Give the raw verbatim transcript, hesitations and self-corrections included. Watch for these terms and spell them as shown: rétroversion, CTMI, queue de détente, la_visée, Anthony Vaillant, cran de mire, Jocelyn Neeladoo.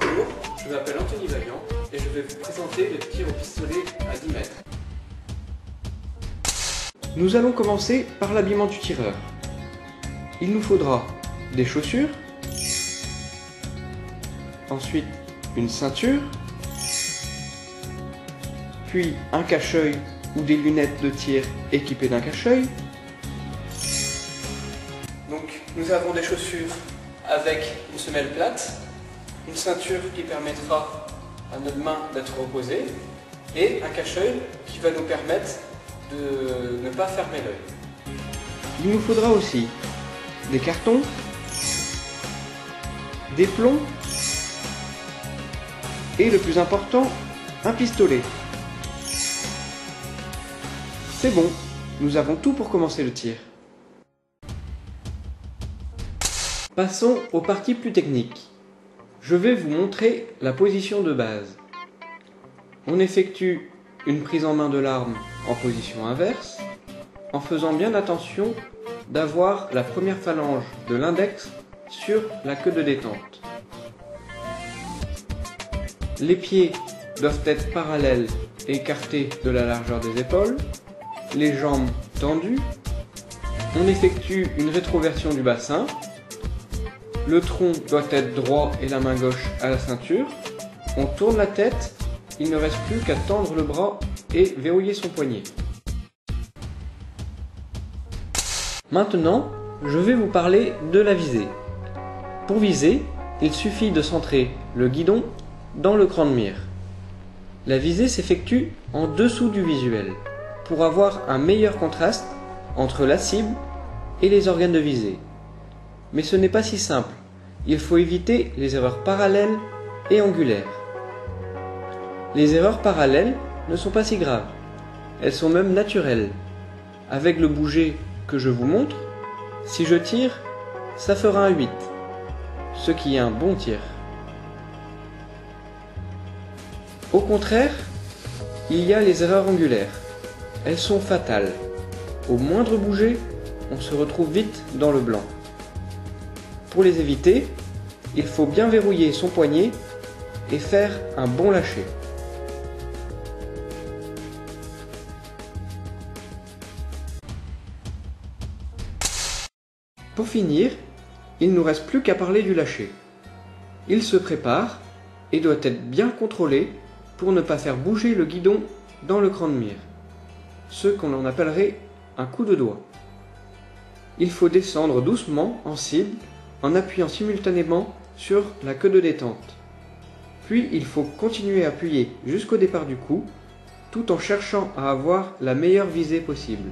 Bonjour, je m'appelle Anthony Vaillant et je vais vous présenter le tir au pistolet à dix mètres. Nous allons commencer par l'habillement du tireur. Il nous faudra des chaussures, ensuite une ceinture, puis un cache-œil ou des lunettes de tir équipées d'un cache-œil. Donc nous avons des chaussures avec une semelle plate, une ceinture qui permettra à notre main d'être reposée et un cache-œil qui va nous permettre de ne pas fermer l'œil. Il nous faudra aussi des cartons, des plombs et le plus important, un pistolet. C'est bon, nous avons tout pour commencer le tir. Passons aux parties plus techniques. Je vais vous montrer la position de base. On effectue une prise en main de l'arme en position inverse, en faisant bien attention d'avoir la première phalange de l'index sur la queue de détente. Les pieds doivent être parallèles et écartés de la largeur des épaules, les jambes tendues. On effectue une rétroversion du bassin. Le tronc doit être droit et la main gauche à la ceinture. On tourne la tête, il ne reste plus qu'à tendre le bras et verrouiller son poignet. Maintenant, je vais vous parler de la visée. Pour viser, il suffit de centrer le guidon dans le cran de mire. La visée s'effectue en dessous du visuel pour avoir un meilleur contraste entre la cible et les organes de visée. Mais ce n'est pas si simple, il faut éviter les erreurs parallèles et angulaires. Les erreurs parallèles ne sont pas si graves, elles sont même naturelles. Avec le bouger que je vous montre, si je tire, ça fera un huit, ce qui est un bon tir. Au contraire, il y a les erreurs angulaires, elles sont fatales. Au moindre bouger, on se retrouve vite dans le blanc. Pour les éviter, il faut bien verrouiller son poignet et faire un bon lâcher. Pour finir, il ne nous reste plus qu'à parler du lâcher. Il se prépare et doit être bien contrôlé pour ne pas faire bouger le guidon dans le cran de mire, ce qu'on en appellerait un coup de doigt. Il faut descendre doucement en cible en appuyant simultanément sur la queue de détente. Puis il faut continuer à appuyer jusqu'au départ du coup, tout en cherchant à avoir la meilleure visée possible.